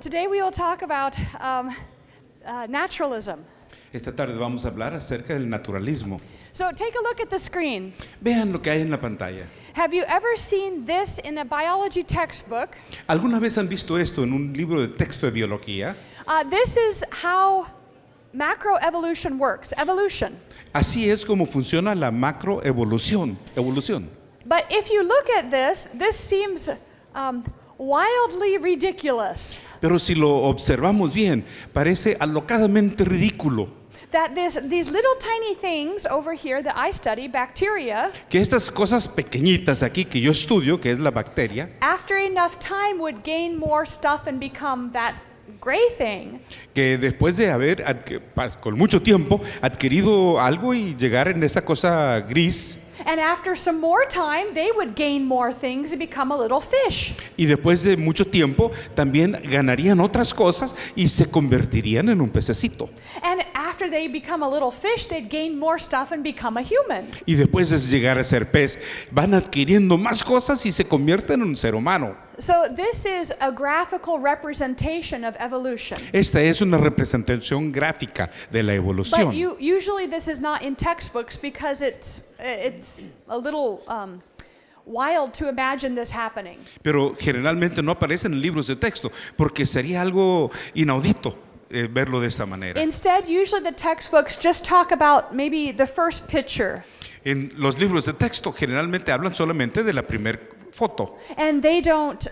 Today we will talk about naturalism. Esta tarde vamos a hablar acerca del naturalismo. So take a look at the screen. Vean lo que hay en la pantalla. Have you ever seen this in a biology textbook? ¿Alguna vez han visto esto en un libro de texto de biología? This is how macroevolution works. Evolution. Así es como funciona la macroevolución. Evolución. But if you look at this, this seems wildly ridiculous. Pero si lo observamos bien, parece alocadamente ridículo. That these little tiny things over here that I study, bacteria, que estas cosas pequeñitas aquí que yo estudio, que es la bacteria, after enough time would gain more stuff and become that gray thing. Que después de haber con mucho tiempo adquirido algo y llegar en esa cosa gris. And after some more time, they would gain more things and become a little fish. Y después de mucho tiempo, también ganarían otras cosas y se convertirían en un pececito. And after they become a little fish, they'd gain more stuff and become a human. Y después de llegar a ser pez, van adquiriendo más cosas y se convierten en un ser humano. So this is a graphical representation of evolution. Esta es una representación gráfica de la evolución. But usually this is not in textbooks because it's a little wild to imagine this happening. Pero generalmente no aparece en libros de texto porque sería algo inaudito verlo de esta manera. Instead, usually the textbooks just talk about maybe the first picture. En los libros de texto generalmente hablan solamente de la primera foto. And they don't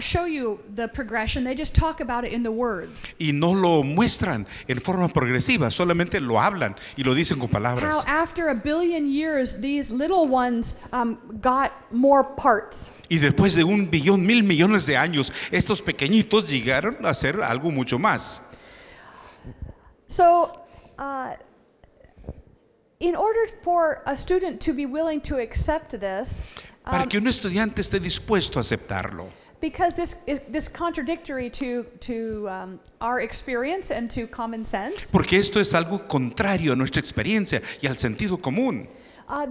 show you the progression. They just talk about it in the words. Y no lo muestran en forma progresiva, solamente lo hablan y lo dicen con palabras. How after a billion years these little ones got more parts. Y después de un billón, mil millones de años, estos pequeñitos llegaron a ser algo mucho más. So in order for a student to be willing to accept this, para que un estudiante esté dispuesto a aceptarlo. Because this is contradictory to our experience and to common sense. Porque esto es algo contrario a nuestra experiencia y al sentido común.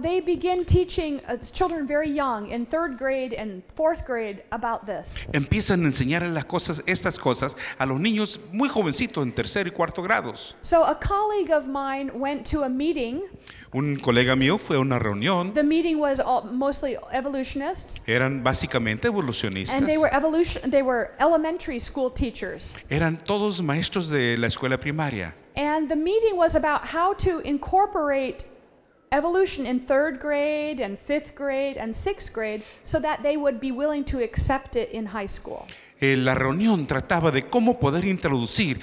They begin teaching children very young in 3rd grade and 4th grade about this. Empiezan a enseñar estas cosas a los niños muy jovencitos en 3er y 4º grados. So a colleague of mine went to a meeting. Un colega mío fue a una reunión. The meeting was mostly evolutionists. Eran básicamente evolucionistas. And they were elementary school teachers. Eran todos maestros de la escuela primaria. And the meeting was about how to incorporate evolution in 3rd grade and 5th grade and 6th grade so that they would be willing to accept it in high school. La reunión trataba de cómo poder introducir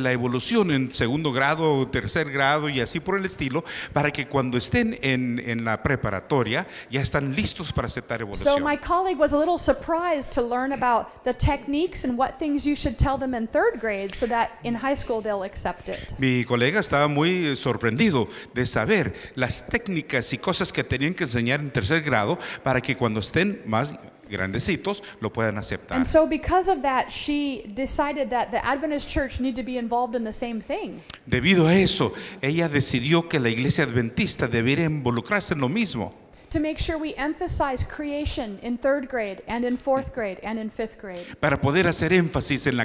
la evolución en 2º grado, 3er grado y así por el estilo para que cuando estén en la preparatoria ya están listos para aceptar evolución. So my colleague was a little surprised to learn about the techniques and what things you should tell them in 3rd grade so that in high school they'll accept it. Mi colega estaba muy sorprendido de saber las técnicas y cosas que tenían que enseñar en 3er grado para que cuando estén más grandecitos lo puedan aceptar. And so because of that she decided that the Adventist church need to be involved in the same thing. Debido a eso, ella decidió que la iglesia adventista debería involucrarse en lo mismo. To make sure we emphasize creation in 3rd grade and in 4th grade and in 5th grade. Para poder hacer énfasis en la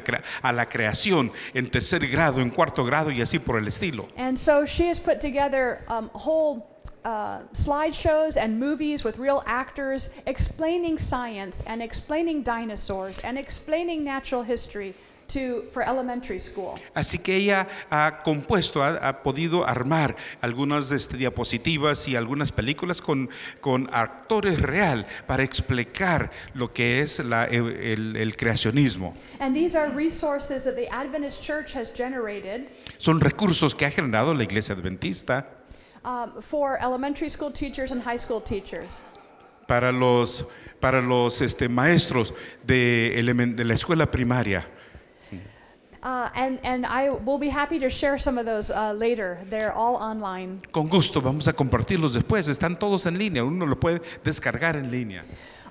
creación en 3er grado, en 4º grado y así por el estilo. And so she has put together whole slideshows and movies with real actors explaining science and explaining dinosaurs and explaining natural history for elementary school. Así que ella ha compuesto, ha podido armar algunas diapositivas y algunas películas con actores real para explicar lo que es el creacionismo. And these are resources that the Adventist Church has generated. Son recursos que ha generado la Iglesia Adventista. For elementary school teachers and high school teachers. Para los maestros de la escuela primaria. And I will be happy to share some of those later. They're all online. Con gusto vamos a compartirlos después. Están todos en línea. Uno lo puede descargar en línea.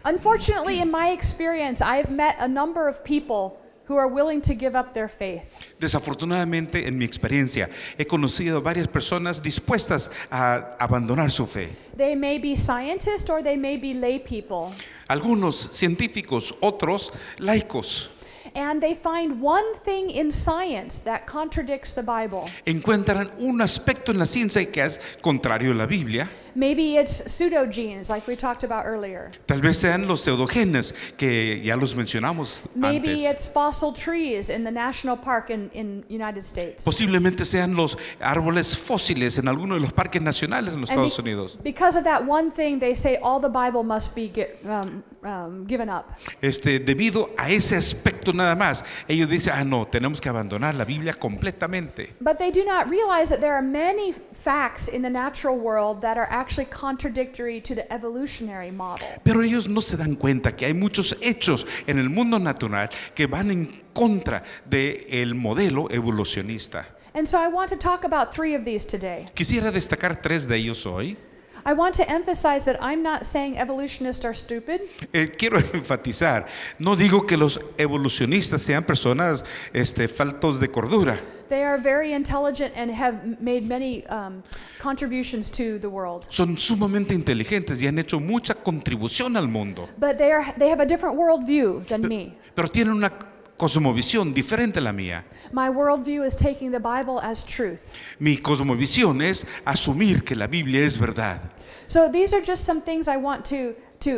Unfortunately, in my experience, I've met a number of people who are willing to give up their faith. Desafortunadamente, en mi experiencia, he conocido varias personas dispuestas a abandonar su fe. They may be scientists or they may be lay people. Algunos científicos, otros laicos. and they find one thing in science that contradicts the Bible. Encuentran un aspecto en la ciencia que es contrario a la Biblia. Maybe it's pseudogenes, like we talked about earlier. Tal vez sean los pseudogenes que ya los mencionamos antes. Maybe it's fossil trees in the national park in United States. Posiblemente sean los árboles fósiles en alguno de los parques nacionales en los Estados Unidos. Because of that one thing, they say all the Bible must be given up. Debido a ese aspecto nada más, ellos dicen, no, tenemos que abandonar la Biblia completamente. But they do not realize that there are many facts in the natural world that are actually contradictory to the evolutionary model. Pero ellos no se dan cuenta que hay muchos hechos en el mundo natural que van en contra del modelo evolucionista. And so I want to talk about three of these today. Quisiera destacar tres de ellos hoy. I want to emphasize that I'm not saying evolutionists are stupid. Quiero enfatizar, no digo que los evolucionistas sean personas faltos de cordura. They are very intelligent and have made many contributions to the world. Son sumamente inteligentes y han hecho mucha contribución al mundo. But they have a different worldview than me. Pero tienen una cosmovisión diferente a la mía. My worldview is taking the Bible as truth. Mi cosmovisión es asumir que la Biblia es verdad. So these are just some things I want to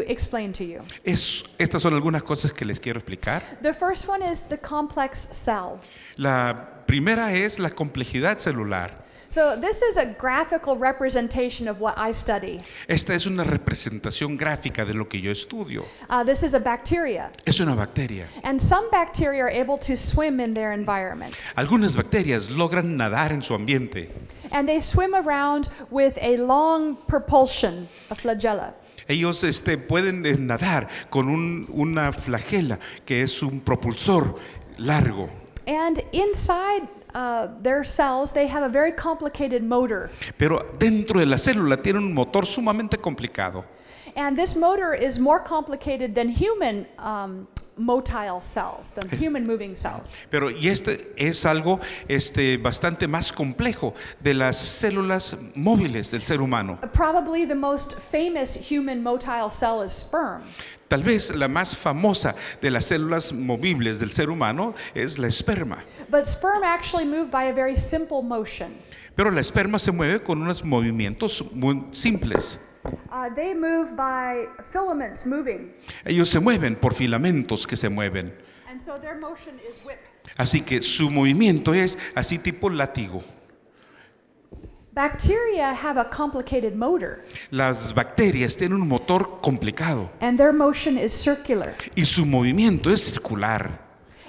explain to you. Estas son algunas cosas que les quiero explicar. The first one is the complex cell. La primera es la complejidad celular. So this is a graphical representation of what I study. Esta es una representación gráfica de lo que yo estudio. This is a bacteria. Es una bacteria. And some bacteria are able to swim in their environment. Algunas bacterias logran nadar en su ambiente. And they swim around with a long propulsion, a flagella. Ellos pueden nadar con una flagela que es un propulsor largo. And inside their cells, they have a very complicated motor. Pero dentro de la célula tiene un motor sumamente complicado. And this motor is more complicated than human motile cells, than human moving cells. Pero y es algo bastante más complejo de las células móviles del ser humano. Probably the most famous human motile cell is sperm. Tal vez la más famosa de las células movibles del ser humano es la esperma. But sperm actually move by a very simple motion. Pero la esperma se mueve con unos movimientos muy simples. They move by filaments moving. Ellos se mueven por filamentos que se mueven. And so their motion is whip. Así que su movimiento es así tipo látigo. Bacteria have a complicated motor. Las bacterias tienen un motor complicado. And their motion is circular. Y su movimiento es circular.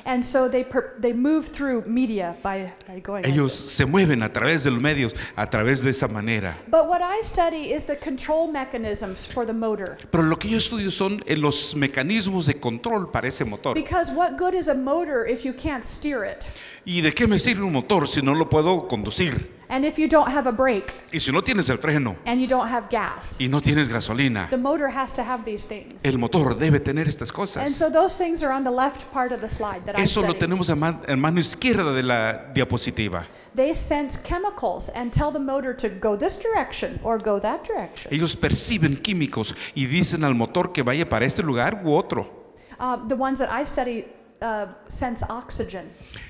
And so they move through media by going. Ellos se mueven a través de los medios, a través de esa manera. But what I study is the control mechanisms for the motor. Pero lo que yo estudio son los mecanismos de control para ese motor. Because what good is a motor if you can't steer it? ¿Y de qué me sirve un motor si no lo puedo conducir? And if you don't have a brake, y si no tienes el freno, and you don't have gas, y no tienes gasolina, the motor has to have these things. El motor debe tener estas cosas. And so those things are on the left part of the slide that I studied. Eso lo tenemos en mano izquierda de la diapositiva. They sense chemicals and tell the motor to go this direction or go that direction. Ellos perciben químicos y dicen al motor que vaya para este lugar u otro. The ones that I study sense oxygen.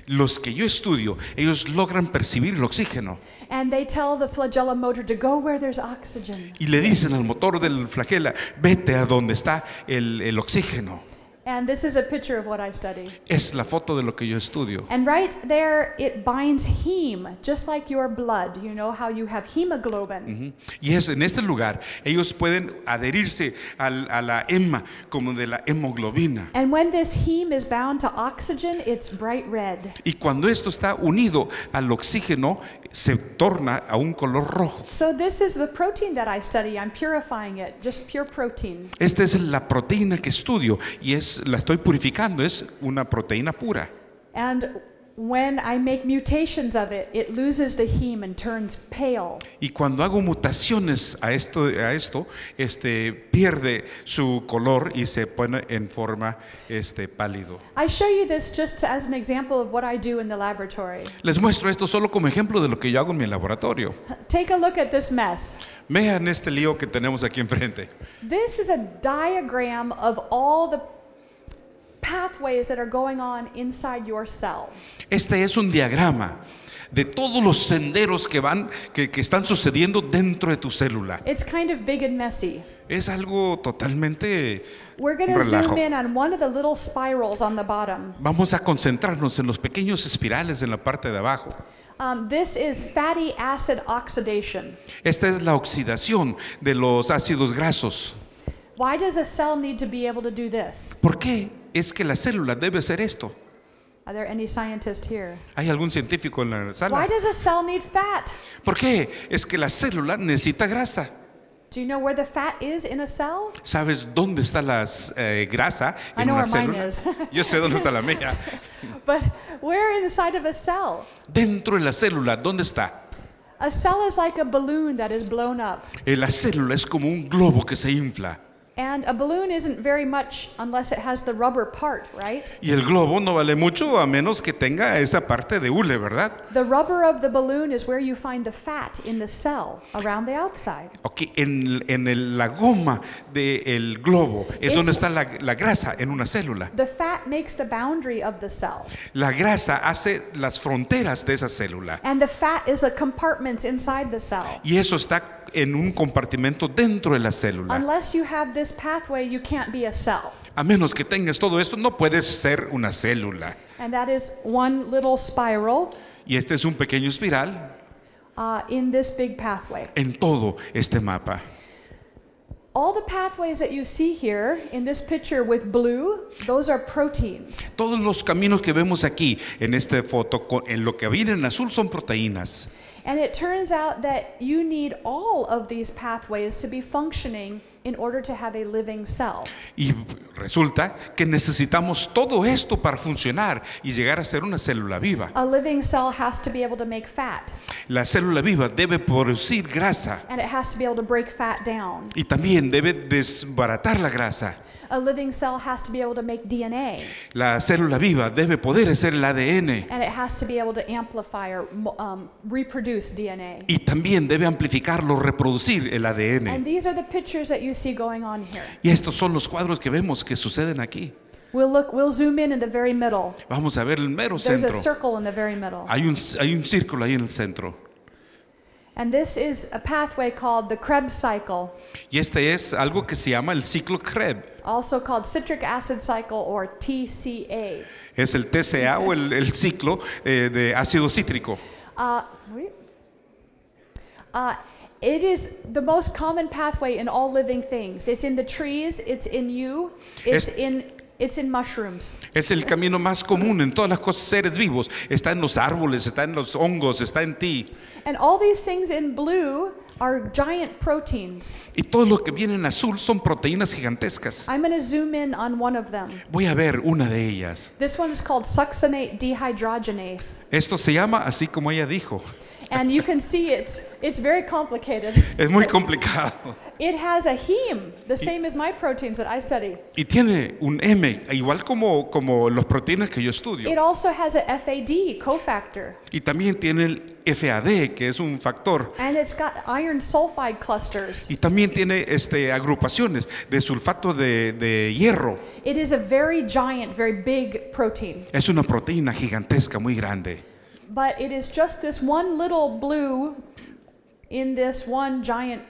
Los que yo estudio, ellos logran percibir el oxígeno. And they tell the flagella motor to go where there's oxygen. Y le dicen al motor del flagela, vete a donde está el oxígeno. And this is a picture of what I study. Es la foto de lo que yo estudio. And right there it binds heme, just like your blood. You know how you have hemoglobin. Y es en este lugar ellos pueden adherirse a la hema como de la hemoglobina. And when this heme is bound to oxygen, it's bright red. Y cuando esto está unido al oxígeno, se torna a un color rojo. So this is the protein that I study. I'm purifying it, just pure protein. Esta es la proteína que estudio y la estoy purificando, es una proteína pura. And when I make mutations of it, it loses the heme and turns pale. Y cuando hago mutaciones a esto, pierde su color y se pone en forma pálido. I show you this just as an example of what I do in the laboratory. Les muestro esto solo como ejemplo de lo que yo hago en mi laboratorio. Take a look at this mess. Vean este lío que tenemos aquí enfrente. This is a diagram of all the pathways that are going on inside your cell. Este es un diagrama de todos los senderos que van que están sucediendo dentro de tu célula. It's kind of big and messy. Es algo totalmente relajo. Vamos a concentrarnos en los pequeños espirales en la parte de abajo. This is fatty acid oxidation. Esta es la oxidación de los ácidos grasos. Why does a cell need to be able to do this? ¿Por qué es que la célula debe hacer esto? Are there any scientists here? ¿Hay algún científico en la sala? Why does a cell need fat? ¿Por qué es que la célula necesita grasa? Do you know where the fat is in a cell? ¿Sabes dónde está la grasa en una célula? Yo sé dónde está la mía. But where inside of a cell? Dentro de la célula, ¿dónde está? A cell is like a balloon that is blown up. La célula es como un globo que se infla. And a balloon isn't very much unless it has the rubber part, right? Y el globo no vale mucho a menos que tenga esa parte de hule, ¿verdad? The rubber of the balloon is where you find the fat in the cell around the outside. Okay, la goma del globo es donde está la grasa en una célula. The fat makes the boundary of the cell. La grasa hace las fronteras de esa célula. And the fat is the compartments inside the cell. Y eso está en un compartimento dentro de la célula. Unless you have this pathway, you can't be a cell. A menos que tengas todo esto, no puedes ser una célula. And that is one little spiral. Y este es un pequeño espiral. In this big pathway. En todo este mapa. All the pathways that you see here in this picture with blue, those are proteins. Todos los caminos que vemos aquí en esta foto en lo que viene en azul son proteínas. And it turns out that you need all of these pathways to be functioning in order to have a living cell. Y resulta que necesitamos todo esto para funcionar y llegar a ser una célula viva. A living cell has to be able to make fat. La célula viva debe producir grasa. And it has to be able to break fat down. Y también debe desbaratar la grasa. A living cell has to be able to make DNA. La célula viva debe poder hacer el ADN. And it has to be able to amplify or reproduce DNA. Y también debe amplificarlo, reproducir el ADN. And these are the pictures that you see going on here. Y estos son los cuadros que vemos que suceden aquí. We'll zoom in the very middle. Vamos a ver el mero centro. There's a circle in the very middle. Hay un círculo ahí en el centro. And this is a pathway called the Krebs cycle. Y este es algo que se llama el ciclo Krebs. Also called citric acid cycle or TCA. Es el TCA o el ciclo de ácido cítrico. It is the most common pathway in all living things. It's in the trees, it's in you, it's in mushrooms. Es el camino más común en todas las cosas seres vivos. Está en los árboles, está en los hongos, está en ti. And all these things in blue are giant proteins. Y todo lo que viene en azul son proteínas gigantescas. I'm going to zoom in on one of them. Voy a ver una de ellas. This one is called succinate dehydrogenase. Esto se llama así como ella dijo. And you can see it's very complicated. Es muy complicado. It has a heme, the same as my proteins that I study. Y tiene un M, igual como los proteínas que yo estudio. It also has a FAD cofactor. Y también tiene el FAD, que es un factor. And it's got iron sulfide clusters. Y también tiene agrupaciones de sulfato de hierro. It is a very giant, very big protein. Es una proteína gigantesca, muy grande. But it is just this one little blue in this one giant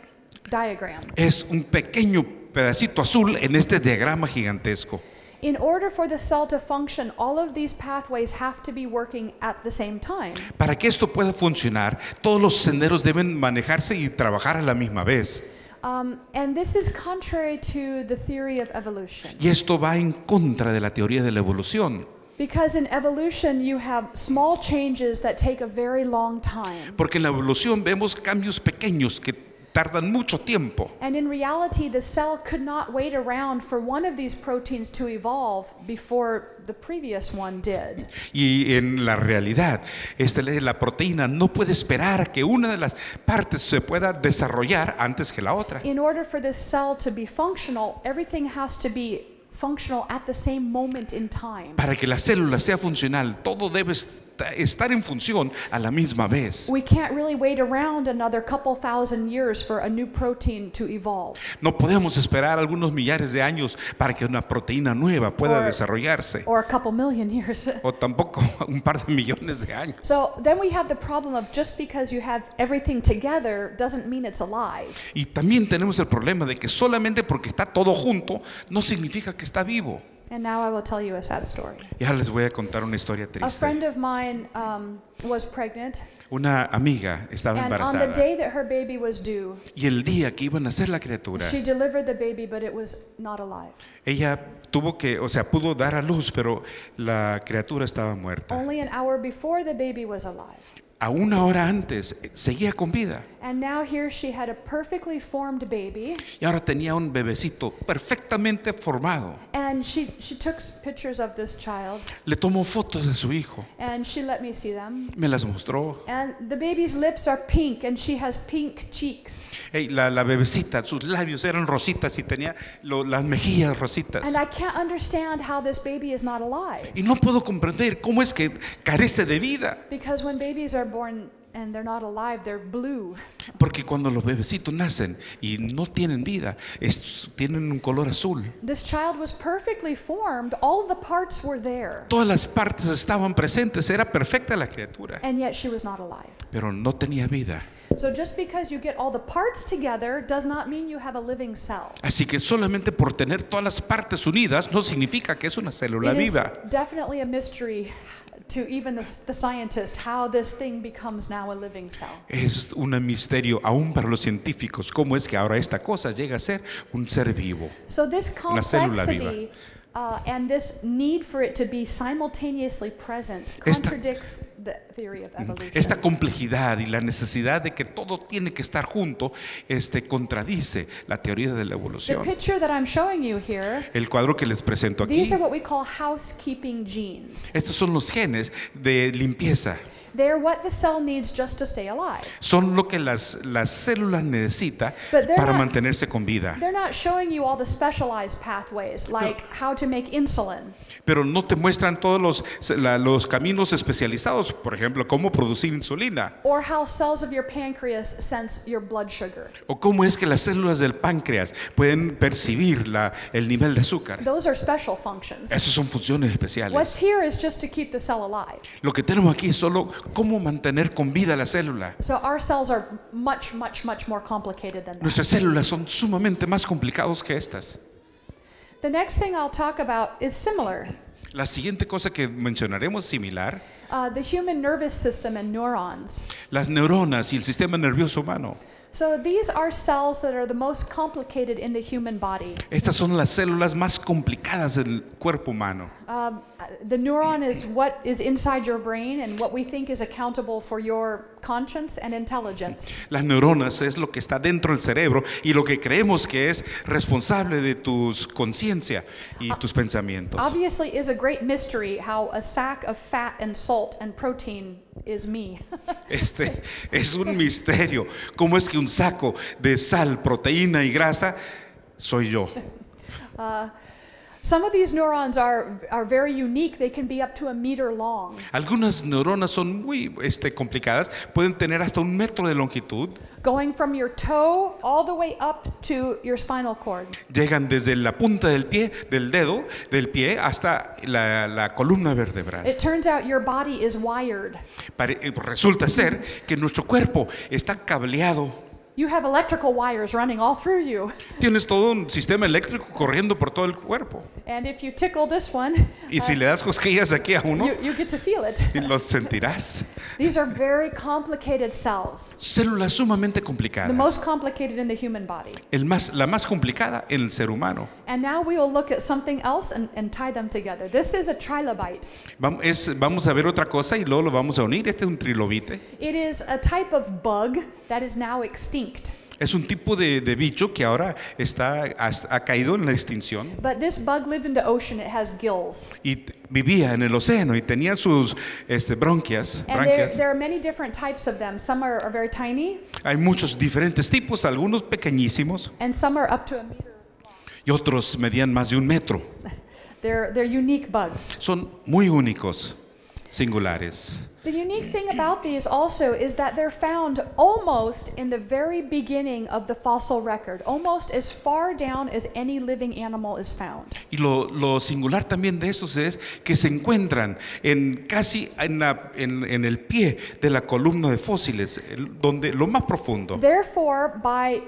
diagram. Es un pequeño pedacito azul en este diagrama gigantesco. In order for the cell to function, all of these pathways have to be working at the same time. Para que esto pueda funcionar, todos los senderos deben manejarse y trabajar a la misma vez. And this is contrary to the theory of evolution. Y esto va en contra de la teoría de la evolución. Because in evolution you have small changes that take a very long time. Porque en la evolución vemos cambios pequeños que tardan mucho tiempo. And in reality the cell could not wait around for one of these proteins to evolve before the previous one did. Y en la realidad, la proteína no puede esperar que una de las partes se pueda desarrollar antes que la otra. In order for this cell to be functional, everything has to be functional at the same moment in time. Para que la célula sea funcional, todo debe estar en función a la misma vez. We can't really wait around another couple thousand years for a new protein to evolve. No podemos esperar algunos millares de años para que una proteína nueva pueda desarrollarse. Or a couple million years. O tampoco un par de millones de años. So then we have the problem of just because you have everything together doesn't mean it's alive. Y también tenemos el problema de que solamente porque está todo junto no significa que está vivo. And now I will tell you a sad story. Y ahora les voy a contar una historia triste. A friend of mine was pregnant. Una amiga estaba embarazada. And on the day that her baby was due. Y el día que iba a nacer la criatura. She delivered the baby, but it was not alive. Ella tuvo que, o sea, pudo dar a luz, pero la criatura estaba muerta. Only an hour before the baby was alive. A una hora antes seguía con vida. And now here she had a perfectly formed baby. Y ahora tenía un bebecito perfectamente formado. And she took pictures of this child. Le tomó fotos de su hijo. And she let me see them. Me las mostró. And the baby's lips are pink and she has pink cheeks. Hey, la bebecita, sus labios eran rositas y tenía las mejillas rositas. And I can't understand how this baby is not alive. Y no puedo comprender cómo es que carece de vida. Because when babies are born and they're not alive, they're blue. Porque cuando los bebecitos nacen y no tienen vida, tienen un color azul. This child was perfectly formed, all the parts were there. Todas las partes estaban presentes, era perfecta la criatura. And yet she was not alive. Pero no tenía vida. So just because you get all the parts together does not mean you have a living cell. Así que solamente por tener todas las partes unidas no significa que es una célula viva. It is definitely a mystery to even the scientist how this thing becomes now a living cell. Es un misterio aún para los científicos cómo es que ahora esta cosa llega a ser un ser vivo. So this complexity and this need for it to be simultaneously present contradicts the theory of evolution. Esta complejidad y la necesidad de que todo tiene que estar junto, contradice la teoría de la evolución. The picture that I'm showing you here, el cuadro que les presento aquí, these are what we call housekeeping genes. Estos son los genes de limpieza. They're what the cell needs just to stay alive. Son lo que las células necesita para mantenerse con vida. They're not showing you all the specialized pathways, like how to make insulin. Pero no te muestran todos los caminos especializados, por ejemplo, cómo producir insulina. Or how cells of your pancreas sense your blood sugar. O cómo es que las células del páncreas pueden percibir el nivel de azúcar. Those are special functions. Esas son funciones especiales. What's here is just to keep the cell alive. Lo que tenemos aquí es solo cómo mantener con vida la célula. So our cells are much, much, much more complicated than that. Nuestras células son sumamente más complicadas que estas. The next thing I'll talk about is similar. La siguiente cosa que mencionaremos es similar. The human nervous system and neurons. Las neuronas y el sistema nervioso humano. So these are cells that are the most complicated in the human body. Estas son las células más complicadas del cuerpo humano. The neuron is what is inside your brain and what we think is accountable for your conscience and intelligence. Las neuronas es lo que está dentro del cerebro y lo que creemos que es responsable de tus conciencia y tus pensamientos. Obviously is a great mystery how a sack of fat and salt and protein is me. Es un misterio cómo es que un saco de sal, proteína y grasa soy yo. Some of these neurons are very unique. They can be up to a meter long. Algunas neuronas son muy complicadas. Pueden tener hasta un metro de longitud. Going from your toe all the way up to your spinal cord. Llegan desde la punta del pie, del dedo, del pie hasta la columna vertebral. It turns out your body is wired. Resulta ser que nuestro cuerpo está cableado. You have electrical wires running all through you. Tienes todo un sistema eléctrico corriendo por todo el cuerpo. And if you tickle this one, y si le das cosquillas aquí a uno, you get to feel it. Y lo sentirás. These are very complicated cells. Células sumamente complicadas. The most complicated in the human body. La más complicada en el ser humano. And now we will look at something else and tie them together. This is a trilobite. Vamos a ver otra cosa y luego lo vamos a unir. Este es un trilobite. It is a type of bug that is now extinct. Es un tipo de bicho que ahora ha caído en la extinción. But this bug lived in the ocean. It has gills. Y vivía en el océano y tenía sus branquias. There are many different types of them. Some are very tiny. Hay muchos diferentes tipos, algunos pequeñísimos. And some are up to a meter. y otros medían más de 1 metro. They're unique bugs. Son muy únicos, singulares. The unique thing about these also is that they're found almost in the very beginning of the fossil record, almost as far down as any living animal is found. Y lo singular también de estos es que se encuentran en casi en el pie de la columna de fósiles, donde lo más profundo. Therefore,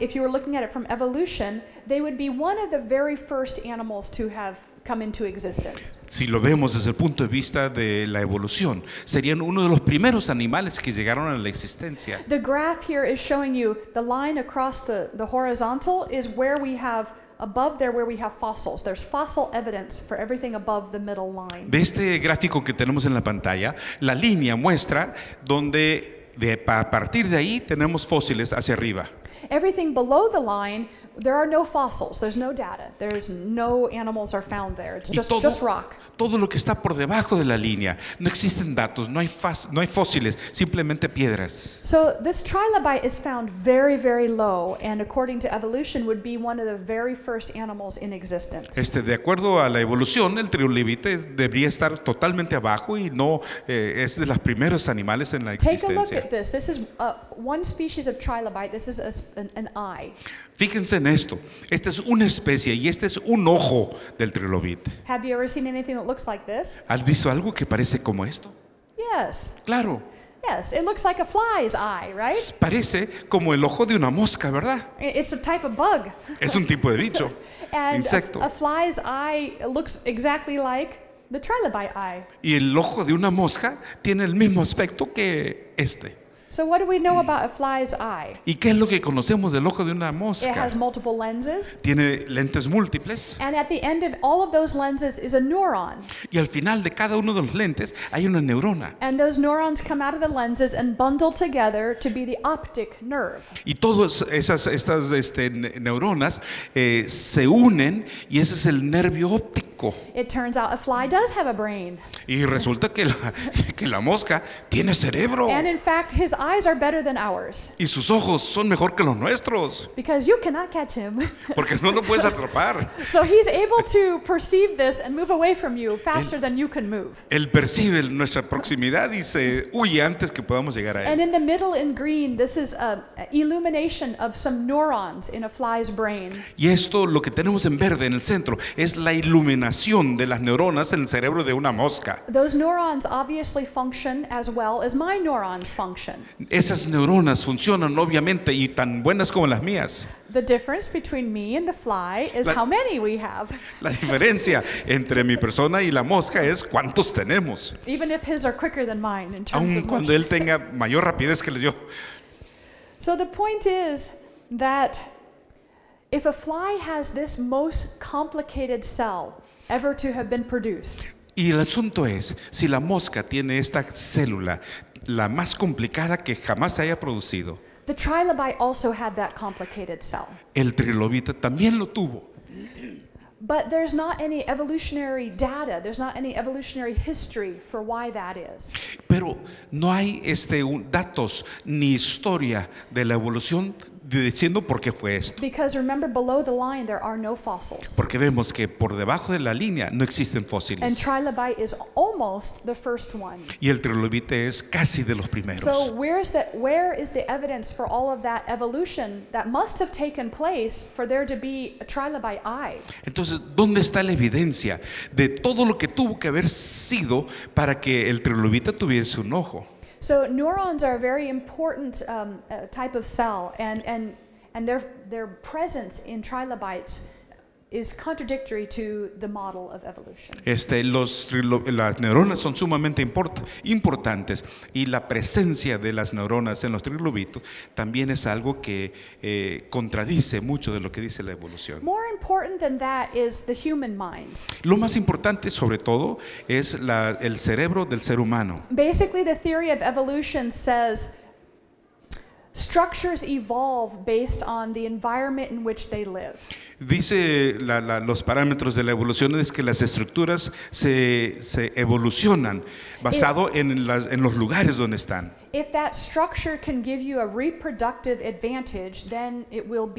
if you were looking at it from evolution, they would be one of the very first animals to have come into existence. Si lo vemos desde el punto de vista de la evolución, serían uno de los primeros animales que llegaron a la existencia. The graph here is showing you the line across the horizontal is where we have above there where we have fossils. There's fossil evidence for everything above the middle line. De este gráfico que tenemos en la pantalla, la línea muestra donde a partir de ahí tenemos fósiles hacia arriba. Everything below the line, there are no fossils, there's no data, there's no animals are found there, it's just rock. Todo lo que está por debajo de la línea, no existen datos, no hay fósiles, simplemente piedras. So this trilobite is found very, very low, and according to evolution would be one of the very first animals in existence. De acuerdo a la evolución, el trilobite debería estar totalmente abajo y no es de los primeros animales en la existencia. Take a look at this. This is one species of trilobite. This is an eye. Fíjense en esto. Esta es una especie y este es un ojo del trilobite. Have you ever seen anything that looks like this? ¿Has visto algo que parece como esto? Yes. Claro. Yes, it looks like a fly's eye, right? Parece como el ojo de una mosca, ¿verdad? It's a type of bug. Es un tipo de bicho. Insecto. A fly's eye looks exactly like the trilobite eye. Y el ojo de una mosca tiene el mismo aspecto que este. So what do we know about a fly's eye? ¿Y qué es lo que conocemos del ojo de una mosca? It has multiple lenses. Tiene lentes múltiples. And at the end of all of those lenses is a neuron. Y al final de cada uno de los lentes hay una neurona. And those neurons come out of the lenses and bundle together to be the optic nerve. Y todas estas neuronas se unen y ese es el nervio óptico. It turns out a fly does have a brain. Y resulta que la mosca tiene cerebro. And in fact, his eyes are better than ours. Y sus ojos son mejor que los nuestros. Because you cannot catch him. Porque no lo puedes atrapar. So he's able to perceive this and move away from you faster than you can move. Él percibe nuestra proximidad y se huye antes que podamos llegar a él. And in the middle in green, this is an illumination of some neurons in a fly's brain. Y esto lo que tenemos en verde en el centro es la iluminación de las neuronas en el cerebro de una mosca. Those neurons obviously function as well as my neurons function. Esas neuronas funcionan obviamente y tan buenas como las mías. The difference between me and the fly is how many we have. La diferencia entre mi persona y la mosca es cuántos tenemos. Even if his are quicker than mine in terms of movement. Aun cuando él tenga mayor rapidez que yo. So the point is that if a fly has this most complicated cell ever to have been produced. Y el asunto es, si la mosca tiene esta célula, la más complicada que jamás haya producido. The trilobite also had that complicated cell. El trilobite también lo tuvo. But there's not any evolutionary data, there's not any evolutionary history for why that is. Pero no hay datos ni historia de la evolución diciendo por qué fue esto. Because remember, below the line there are no fossils. Porque vemos que por debajo de la línea no existen fósiles. And trilobite is almost the first one. Y el trilobite es casi de los primeros. So where is the evidence for all of that evolution that must have taken place for there to be a trilobite eye? Entonces, ¿dónde está la evidencia de todo lo que tuvo que haber sido para que el trilobite tuviese un ojo? So neurons are a very important type of cell, and their presence in trilobites is contradictory to the model of evolution. Las neuronas son sumamente importantes y la presencia de las neuronas en los trilobitos también es algo que contradice mucho de lo que dice la evolución. More important than that is the human mind. Lo más importante sobre todo es el cerebro del ser humano. Basically, the theory of evolution says structures evolve based on the environment in which they live. Dice los parámetros de la evolución es que las estructuras se evolucionan basado en los lugares donde están. If that structure can give you a reproductive advantage, then it will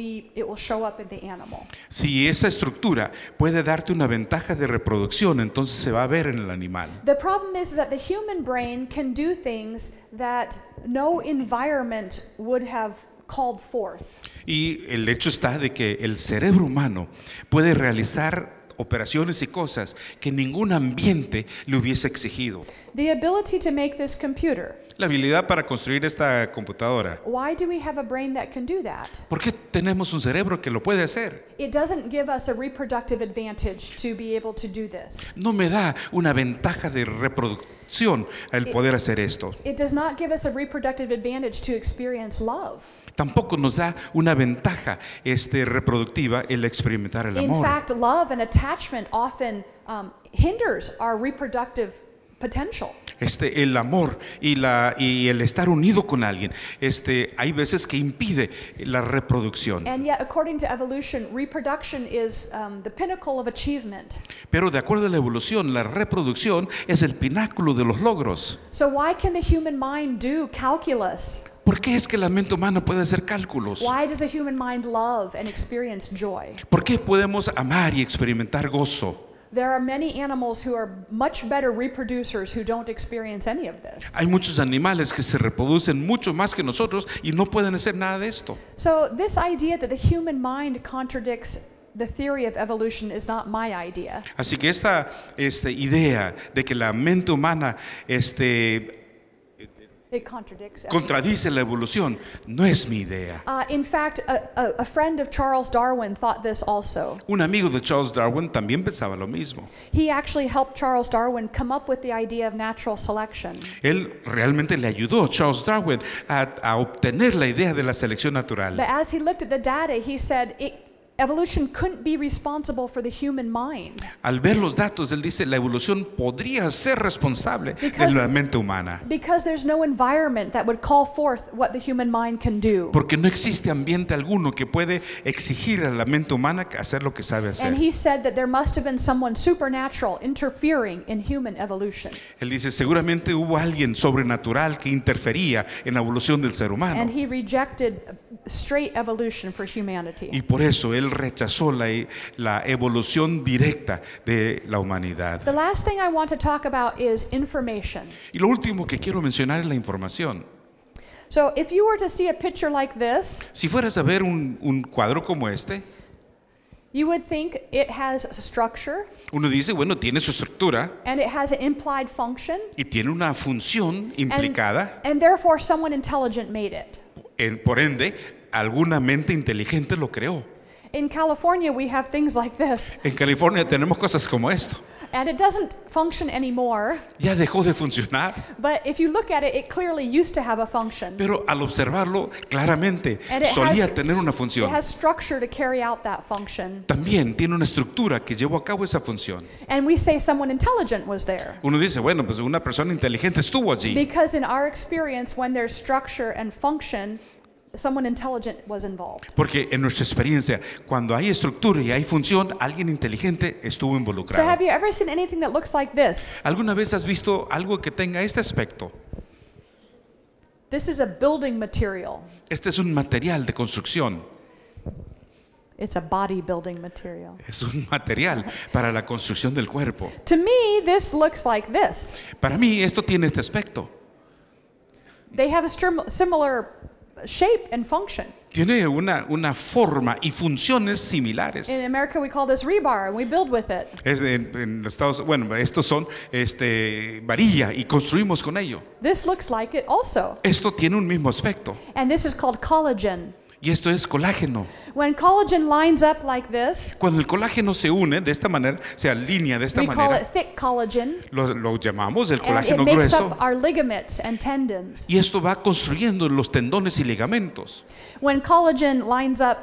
show up in the animal. Si esa estructura puede darte una ventaja de reproducción, entonces se va a ver en el animal. The problem is that the human brain can do things that no environment would have called forth. Y el hecho está de que el cerebro humano puede realizar operaciones y cosas que ningún ambiente le hubiese exigido. The ability to make this computer. La habilidad para construir esta computadora. Why do we have a brain that can do that? ¿Por qué tenemos un cerebro que lo puede hacer? It doesn't give us a reproductive advantage to be able to do this. No me da una ventaja de reproducción el poder hacer esto. It does not give us a reproductive advantage to experience love. Tampoco nos da una ventaja reproductiva el experimentar el amor. In fact, love and attachment often hinders our reproductive potential. El amor y el estar unido con alguien, hay veces que impide la reproducción. And yet, according to evolution, reproduction is the pinnacle of achievement. Pero de acuerdo a la evolución, la reproducción es el pináculo de los logros. So why can the human mind do calculus? ¿Por qué es que la mente humana puede hacer cálculos? ¿Por qué podemos amar y experimentar gozo? There are many animals who are much better reproducers who don't experience any of this. Hay muchos animales que se reproducen mucho más que nosotros y no pueden hacer nada de esto. So this idea that the human mind contradicts the theory of evolution is not my idea. Así que esta idea de que la mente humana contradice la evolución no es mi idea. In fact, a friend of Charles Darwin thought this also. Un amigo de Charles Darwin también pensaba lo mismo. He actually helped Charles Darwin come up with the idea of natural selection. Él realmente le ayudó a Charles Darwin a obtener la idea de la selección natural. But as he looked at the data, he said evolution couldn't be responsible for the human mind. Al ver los datos, él dice la evolución podría ser responsable de la mente humana. Because there's no environment that would call forth what the human mind can do. Porque no existe ambiente alguno que puede exigir a la mente humana hacer lo que sabe hacer. And he said that there must have been someone supernatural interfering in human evolution. Él dice seguramente hubo alguien sobrenatural que interfería en la evolución del ser humano. And he rejected straight evolution for humanity. Y por eso él rechazó la evolución directa de la humanidad. The last thing I want to talk about is information. Y lo último que quiero mencionar es la información. So if you were to see a picture like this, si fueras a ver un cuadro como este, you would think it has a structure. Uno dice, bueno, tiene su estructura. And it has an implied function. Y tiene una función implicada. And therefore someone intelligent made it. Por ende, alguna mente inteligente lo creó. In California, we have things like this. En California tenemos cosas como esto. And it doesn't function anymore. Ya dejó de funcionar. But if you look at it, it clearly used to have a function. Pero al observarlo claramente, solía tener una función. It has structure to carry out that function. También tiene una estructura que llevó a cabo esa función. And we say someone intelligent was there. Uno dice, bueno, pues una persona inteligente estuvo allí. Because in our experience, when there's structure and function, someone intelligent was involved. Porque en nuestra experiencia, cuando hay estructura y hay función, alguien inteligente estuvo involucrado. So have you ever seen anything that looks like this? ¿Alguna vez has visto algo que tenga este aspecto? This is a building material. Este es un material de construcción. It's a bodybuilding material. Es un material para la construcción del cuerpo. To me, this looks like this. Para mí, esto tiene este aspecto. They have a similar shape and function. Tiene una forma y funciones similares. In America we call this rebar and we build with it. En los Estados, bueno, estos son varilla y construimos con ello. This looks like it also. Esto tiene un mismo aspecto. And this is called collagen. Y esto es colágeno. When collagen lines up like this, cuando el colágeno se une de esta manera, se alinea de esta manera, we call it thick collagen, lo llamamos el colágeno grueso. And it makes up our ligaments and tendons. Y esto va construyendo los tendones y ligamentos. When collagen lines up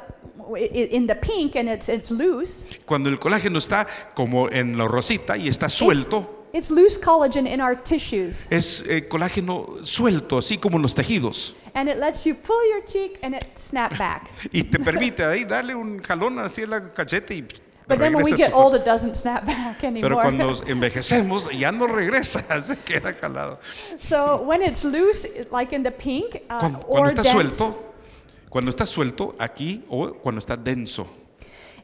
in the pink and it's loose, cuando el colágeno está como en la rosita y está suelto. It's loose collagen in our tissues. Es colágeno suelto, así como en los tejidos. and it lets you pull your cheek and it snap back. Y te permite ahí darle un jalón hacia la cachete y But then when we get old, it doesn't snap back anymore. Pero cuando envejecemos, ya no regresa, se queda calado. So when it's loose, like in the pink, or dense. Cuando está suelto aquí o cuando está denso.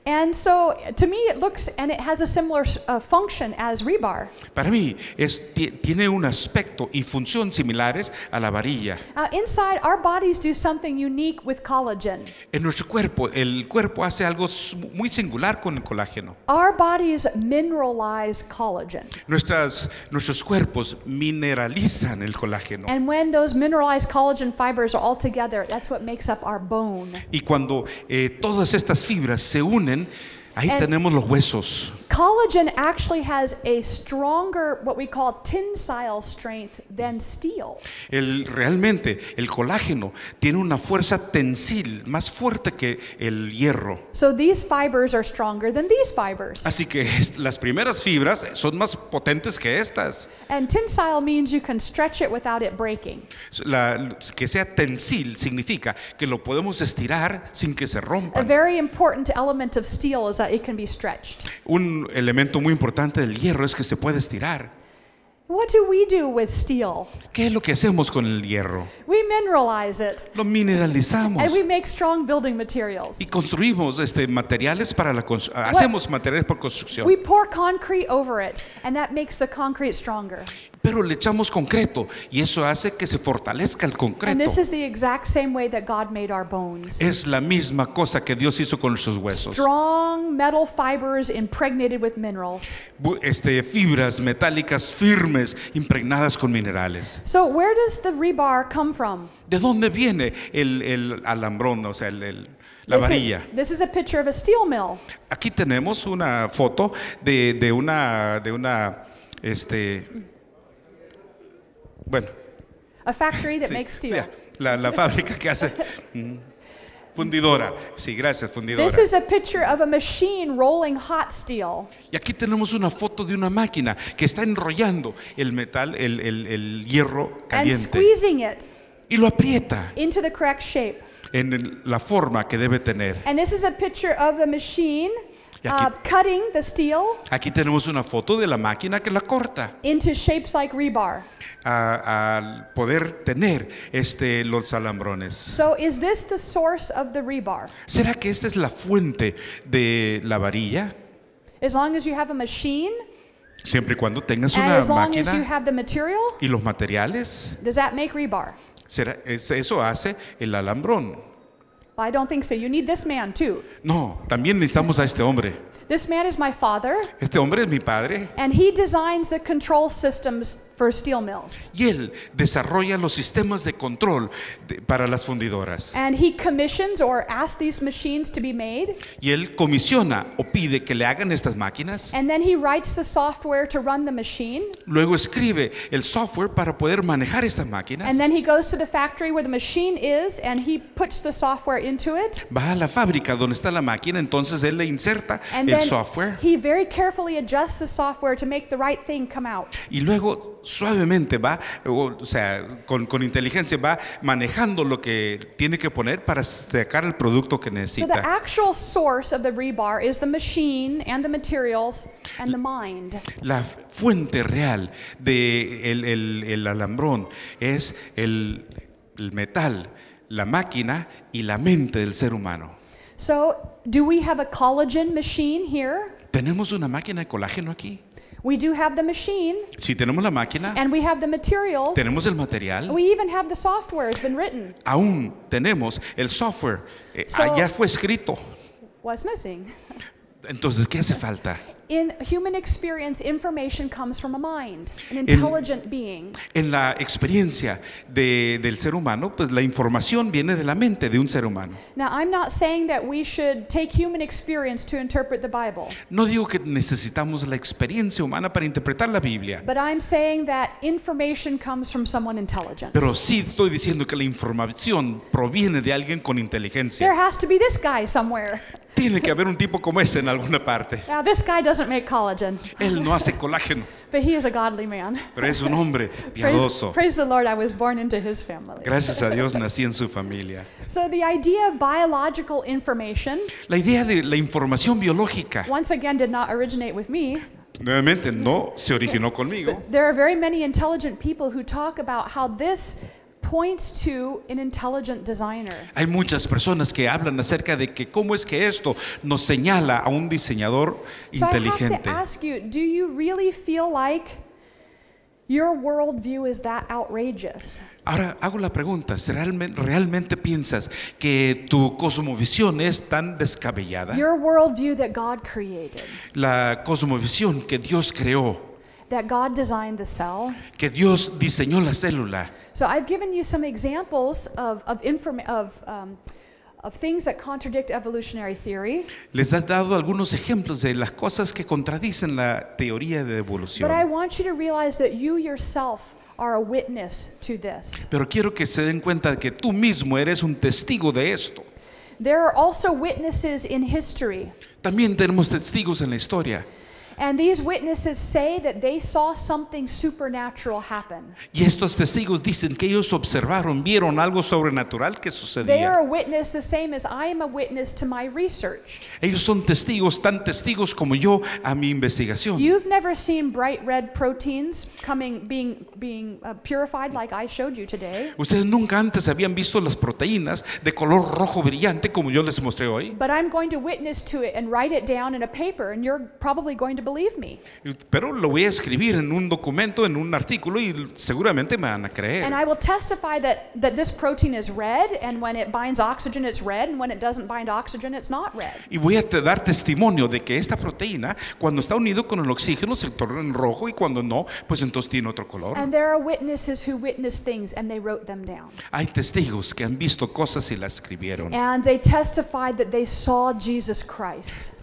And so, to me, it looks and it has a similar function as rebar. Para mí tiene un aspecto y función similares a la varilla. Inside, our bodies do something unique with collagen. En nuestro cuerpo, el cuerpo hace algo muy singular con el colágeno. Our bodies mineralize collagen. Nuestros cuerpos mineralizan el colágeno. And when those mineralized collagen fibers are all together, that's what makes up our bone. Y cuando todas estas fibras se unen, ahí tenemos los huesos. Collagen actually has a stronger, what we call tensile strength, than steel. Realmente el colágeno tiene una fuerza tensil más fuerte que el hierro. So these fibers are stronger than these fibers. Así que las primeras fibras son más potentes que estas. And tensile means you can stretch it without it breaking. Que sea tensil significa que lo podemos estirar sin que se rompa. A very important element of steel is that it can be stretched. Un elemento muy importante del hierro es que se puede estirar. What do we do with steel? ¿Qué es lo que hacemos con el hierro? We mineralize it. Lo mineralizamos. And we make strong building materials. Y construimos materiales para la hacemos materiales para construcción. We pour concrete over it, and that makes the concrete stronger. Pero le echamos concreto y eso hace que se fortalezca el concreto. Es la misma cosa que Dios hizo con nuestros huesos. Strong metal fibers impregnated with minerals. Fibras metálicas firmes impregnadas con minerales. So where does the rebar come from? ¿De dónde viene el alambrón, o sea, la varilla? This is a picture of a steel mill. Aquí tenemos una foto de una a factory that makes steel. Yeah, la fábrica que hace fundidora. Sí, gracias, fundidora. This is a picture of a machine rolling hot steel. Y aquí tenemos una foto de una máquina que está enrollando el metal, el hierro caliente. And squeezing it. Y lo aprieta. Into the correct shape. En la forma que debe tener. And this is a picture of the machine cutting the steel. Aquí tenemos una foto de la máquina que la corta. Into shapes like rebar. A poder tener los alambrones. So is this the source of the rebar? ¿Será que esta es la fuente de la varilla? As long as you have a machine. Siempre y cuando tengas una máquina. As you have the material. Y los materiales. Does that make rebar? Eso hace el alambrón. I don't think so. You need this man too. No, también necesitamos a este hombre. This man is my father. Este hombre es mi padre. And he designs the control systems for steel mills. Y él desarrolla los sistemas de control para las fundidoras. And he commissions or asks these machines to be made. Y él comisiona o pide que le hagan estas máquinas. And then he writes the software to run the machine. Luego escribe el software para poder manejar estas máquinas. And then he goes to the factory where the machine is and he puts the software into it. Va a la fábrica donde está la máquina, entonces él le inserta el software. He very carefully adjusts the software to make the right thing come out. Y luego suavemente va, o sea, con inteligencia va manejando lo que tiene que poner para sacar el producto que necesita. So the actual source of the rebar is the machine and the materials and the mind. La fuente real de el alambrón es el metal, la máquina y la mente del ser humano. So, do we have a collagen machine here? ¿Tenemos una máquina de colágeno aquí? We do have the machine. Sí, tenemos la máquina. And we have the materials. Tenemos el material. We even have the software. It's been written. Aún tenemos el software. Allá fue escrito. What's missing? Entonces, ¿qué hace falta? In human experience, information comes from a mind, an intelligent being. En la experiencia del ser humano, pues la información viene de la mente de un ser humano. Now, I'm not saying that we should take human experience to interpret the Bible. No digo que necesitamos la experiencia humana para interpretar la Biblia. But I'm saying that information comes from someone intelligent. Pero sí estoy diciendo que la información proviene de alguien con inteligencia. There has to be this guy somewhere. Tiene que haber un tipo como este en alguna parte. Now, this guy doesn't make collagen. Él no hace colágeno. But he is a godly man. Pero es un hombre piadoso. Praise the Lord, I was born into his family. Gracias a Dios nací en su familia. So the idea of biological information, la idea de la información biológica, once again did not originate with me. Nuevamente no se originó conmigo. But there are very many intelligent people who talk about how this points to an intelligent designer. Hay muchas personas que hablan acerca de que cómo es que esto nos señala a un diseñador inteligente. So I have to ask you, do you really feel like your worldview is that outrageous? Ahora hago la pregunta, ¿realmente piensas que tu cosmovisión es tan descabellada? Your worldview that God created. La cosmovisión que Dios creó. That God designed the cell. Que Dios diseñó la célula. So I've given you some examples of things that contradict evolutionary theory. Les he dado algunos ejemplos de las cosas que contradicen la teoría de evolución. But I want you to realize that you yourself are a witness to this. Pero quiero que se den cuenta que tú mismo eres un testigo de esto. There are also witnesses in history. También tenemos testigos en la historia. And these witnesses say that they saw something supernatural happen. Y estos testigos dicen que ellos observaron, vieron algo sobrenatural que sucedía. They are a witness the same as I am a witness to my research. Ellos son testigos, tan testigos como yo a mi investigación. You've never seen bright red proteins being purified like I showed you today. Ustedes nunca antes habían visto las proteínas de color rojo brillante como yo les mostré hoy. But I'm going to witness to it and write it down in a paper, and you're probably going to believe me. Pero lo voy a escribir en un documento, en un artículo, y seguramente me van a creer. And I will testify that this protein is red, and when it binds oxygen it's red, and when it doesn't bind oxygen it's not red. Y voy a dar testimonio de que esta proteína cuando está unido con el oxígeno se torna en rojo, y cuando no, pues entonces tiene otro color. And there are witnesses who witnessed things and they wrote them down. Hay testigos que han visto cosas y las escribieron. And they testified that they saw Jesus Christ.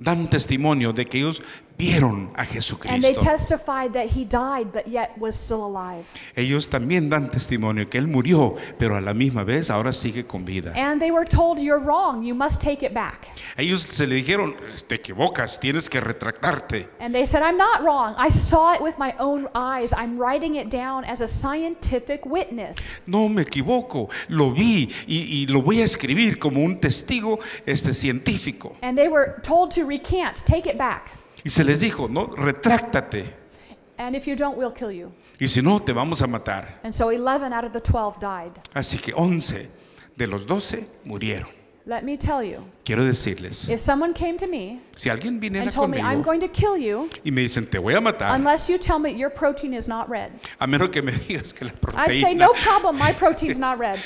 Dan testimonio de que ellos vieron a Jesucristo. And they testified that he died, but yet was still alive. Ellos también dan testimonio que él murió, pero a la misma vez ahora sigue con vida. And they were told, "You're wrong. You must take it back." Ellos se le dijeron, "Te equivocas, tienes que retractarte." And they said, "I'm not wrong. I saw it with my own eyes. I'm writing it down as a scientific witness." No me equivoco, lo vi y lo voy a escribir como un testigo científico. And they were told to recant, take it back. Y se les dijo, no, retráctate. And if you don't, we'll kill you. Y si no, te vamos a matar. And so 11 out of the 12 died. Así que 11 de los 12 murieron. Let me tell you. Quiero decirles. If someone came to me, si alguien viniera conmigo, me, I'm going to kill you, y me dicen, te voy a matar. Unless you tell me your protein is not red. A menos que me digas que la proteína. I'd say, no problem, my protein's not red.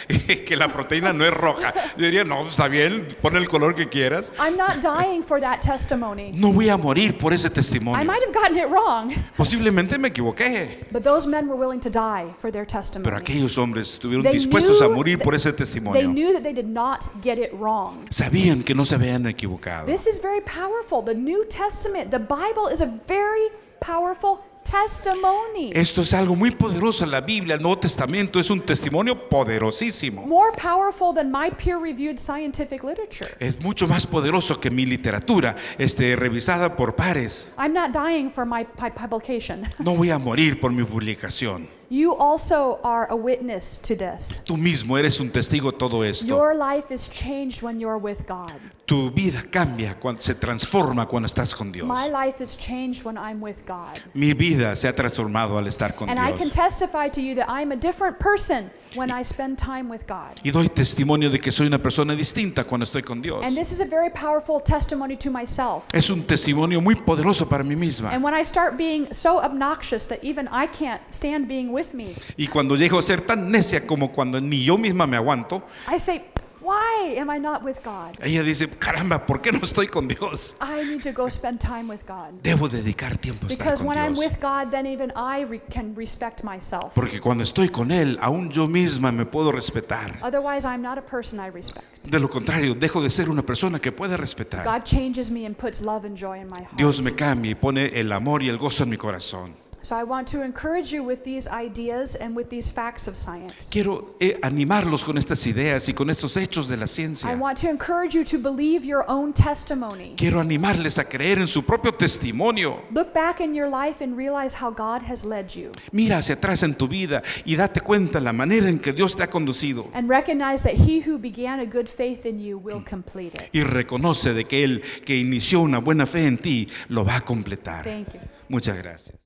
Que la proteína no es roja. Yo diría, no, está bien, pon el color que quieras. I'm not dying for that testimony. No voy a morir por ese testimonio. I might have gotten it wrong. Posiblemente me equivoqué. But those men were willing to die for their testimony. Pero aquellos hombres estuvieron dispuestos a morir por ese testimonio. They knew that they did not get it wrong. Sabían que no se habían equivocado. This is very powerful. The New Testament, the Bible is a very powerful testimony. Esto es algo muy poderoso. La Biblia, el Nuevo Testamento es un testimonio poderosísimo. More powerful than my peer-reviewed scientific literature. Es mucho más poderoso que mi literatura, revisada por pares. I'm not dying for my publication. No voy a morir por mi publicación. You also are a witness to this. Tú mismo eres un testigo de todo esto. Your life is changed when you're with God. Tu vida cambia, se transforma cuando estás con Dios. My life is changed when I'm with God. Mi vida se ha transformado al estar con Dios. And I can testify to you that I'm a different person when I spend time with God. Y doy testimonio de que soy una persona distinta cuando estoy con Dios. And this is a very powerful testimony to myself. Es un testimonio muy poderoso para mí misma. And when I start being so obnoxious that even I can't stand being with me. Y cuando llego a ser tan necia como cuando ni yo misma me aguanto. I say, why am I not with God? Ella dice, caramba, ¿por qué no estoy con Dios? I need to go spend time with God. Debo dedicar tiempo a estar con Dios. Because when I'm with God, then even I can respect myself. Porque cuando estoy con él, aún yo misma me puedo respetar. Otherwise, I'm not a person I respect. De lo contrario, dejo de ser una persona que pueda respetar. God changes me and puts love and joy in my heart. Dios me cambia y pone el amor y el gozo en mi corazón. So I want to encourage you with these ideas and with these facts of science. Quiero animarlos con estas ideas y con estos hechos de la ciencia. I want to encourage you to believe your own testimony. Quiero animarles a creer en su propio testimonio. Look back in your life and realize how God has led you. Mira hacia atrás en tu vida y date cuenta la manera en que Dios te ha conducido. And recognize that he who began a good faith in you will complete it. Y reconoce de que él que inició una buena fe en ti lo va a completar. Thank you. Muchas gracias.